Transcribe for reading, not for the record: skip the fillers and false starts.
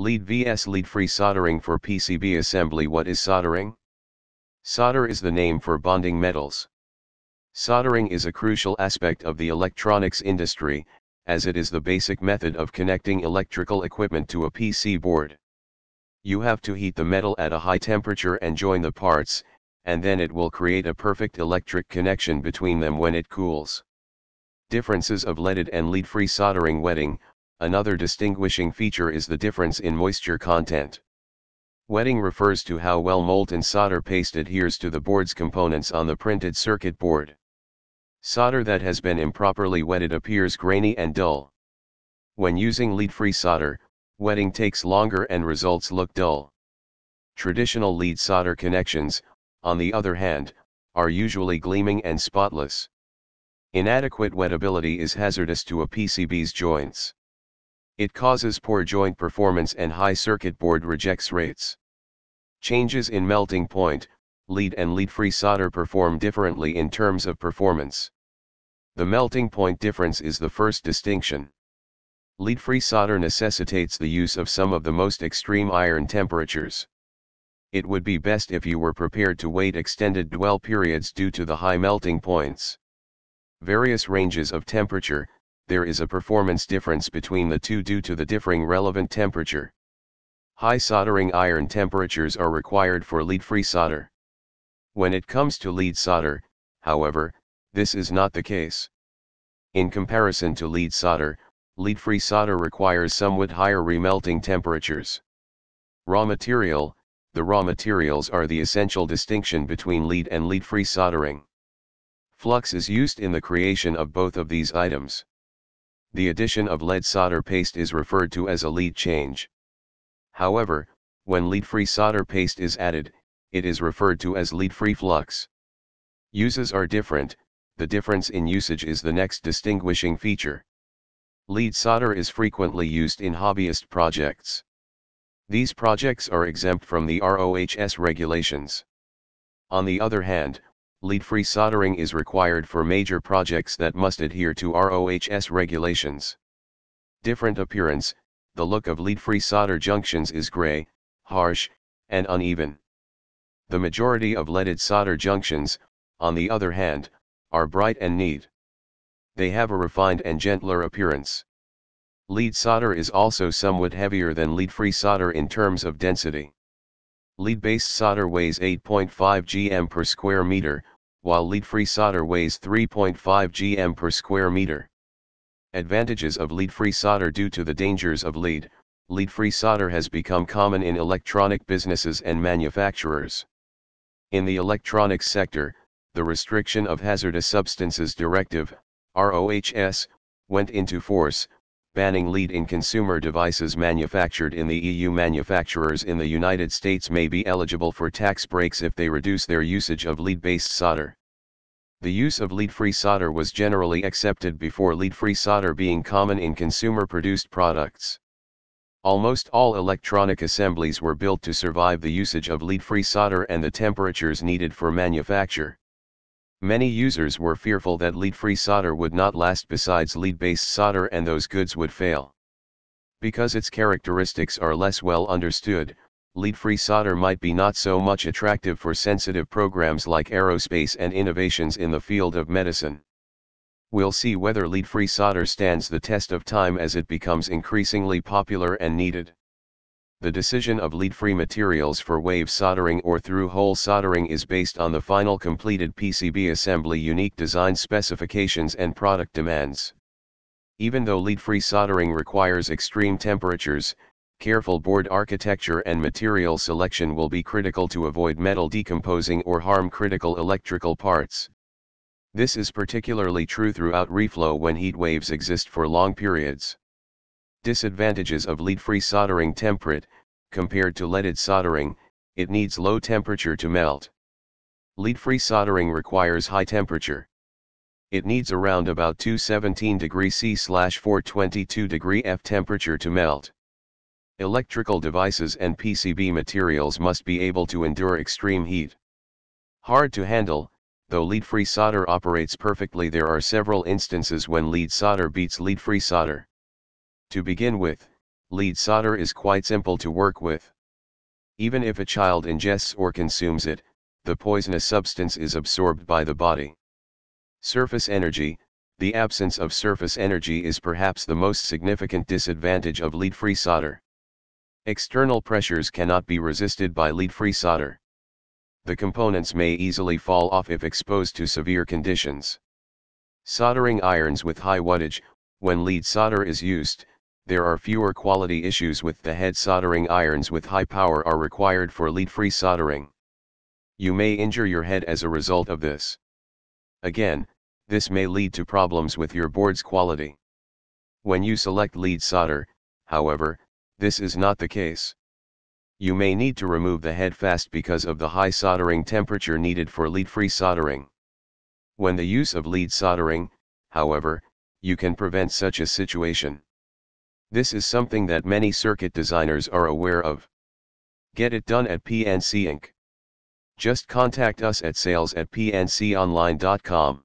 Lead vs lead-free soldering for PCB assembly. What is soldering? Solder is the name for bonding metals. Soldering is a crucial aspect of the electronics industry, as it is the basic method of connecting electrical equipment to a PC board. You have to heat the metal at a high temperature and join the parts, and then it will create a perfect electric connection between them when it cools. Differences of leaded and lead-free soldering. Wetting. Another distinguishing feature is the difference in moisture content. Wetting refers to how well molten solder paste adheres to the board's components on the printed circuit board. Solder that has been improperly wetted appears grainy and dull. When using lead-free solder, wetting takes longer and results look dull. Traditional lead solder connections, on the other hand, are usually gleaming and spotless. Inadequate wettability is hazardous to a PCB's joints. It causes poor joint performance and high circuit board rejects rates. Changes in melting point. Lead and lead-free solder perform differently in terms of performance. The melting point difference is the first distinction. Lead-free solder necessitates the use of some of the most extreme iron temperatures. It would be best if you were prepared to wait extended dwell periods due to the high melting points. Various ranges of temperature. There is a performance difference between the two due to the differing relevant temperature. High soldering iron temperatures are required for lead-free solder. When it comes to lead solder, however, this is not the case. In comparison to lead solder, lead-free solder requires somewhat higher remelting temperatures. Raw material. The raw materials are the essential distinction between lead and lead-free soldering. Flux is used in the creation of both of these items. The addition of lead solder paste is referred to as a lead change. However, when lead-free solder paste is added, it is referred to as lead-free flux. Uses are different. The difference in usage is the next distinguishing feature. Lead solder is frequently used in hobbyist projects. These projects are exempt from the RoHS regulations. On the other hand, lead-free soldering is required for major projects that must adhere to RoHS regulations. Different appearance. The look of lead-free solder junctions is gray, harsh, and uneven. The majority of leaded solder junctions, on the other hand, are bright and neat. They have a refined and gentler appearance. Lead solder is also somewhat heavier than lead-free solder in terms of density. Lead-based solder weighs 8.5 g/m per square meter, while lead-free solder weighs 3.5 g/m per square meter. Advantages of lead-free solder. Due to the dangers of lead, lead-free solder has become common in electronic businesses and manufacturers. In the electronics sector, the Restriction of Hazardous Substances Directive, RoHS, went into force, banning lead in consumer devices manufactured in the EU. Manufacturers in the United States may be eligible for tax breaks if they reduce their usage of lead-based solder. The use of lead-free solder was generally accepted before lead-free solder being common in consumer-produced products. Almost all electronic assemblies were built to survive the usage of lead-free solder and the temperatures needed for manufacture. Many users were fearful that lead-free solder would not last besides lead-based solder and those goods would fail. Because its characteristics are less well understood, lead-free solder might be not so much attractive for sensitive programs like aerospace and innovations in the field of medicine. We'll see whether lead-free solder stands the test of time as it becomes increasingly popular and needed. The decision of lead-free materials for wave soldering or through-hole soldering is based on the final completed PCB assembly, unique design specifications and product demands. Even though lead-free soldering requires extreme temperatures, careful board architecture and material selection will be critical to avoid metal decomposing or harm critical electrical parts. This is particularly true throughout reflow when heat waves exist for long periods. Disadvantages of lead-free soldering. Temperate. Compared to leaded soldering, it needs low temperature to melt. Lead-free soldering requires high temperature. It needs around about 217 degrees C/422 degree F temperature to melt. Electrical devices and PCB materials must be able to endure extreme heat. Hard to handle. Though lead-free solder operates perfectly, there are several instances when lead solder beats lead-free solder. To begin with, Lead solder is quite simple to work with. Even if a child ingests or consumes it, the poisonous substance is absorbed by the body. Surface energy. The absence of surface energy is perhaps the most significant disadvantage of lead-free solder. External pressures cannot be resisted by lead-free solder. The components may easily fall off if exposed to severe conditions. Soldering irons with high wattage. When lead solder is used, there are fewer quality issues with the head. Soldering irons with high power are required for lead-free soldering. You may injure your head as a result of this. Again, this may lead to problems with your board's quality. When you select lead solder, however, this is not the case. You may need to remove the head fast because of the high soldering temperature needed for lead-free soldering. When the use of lead soldering, however, you can prevent such a situation. This is something that many circuit designers are aware of. Get it done at PNC Inc. Just contact us at sales@pnconline.com.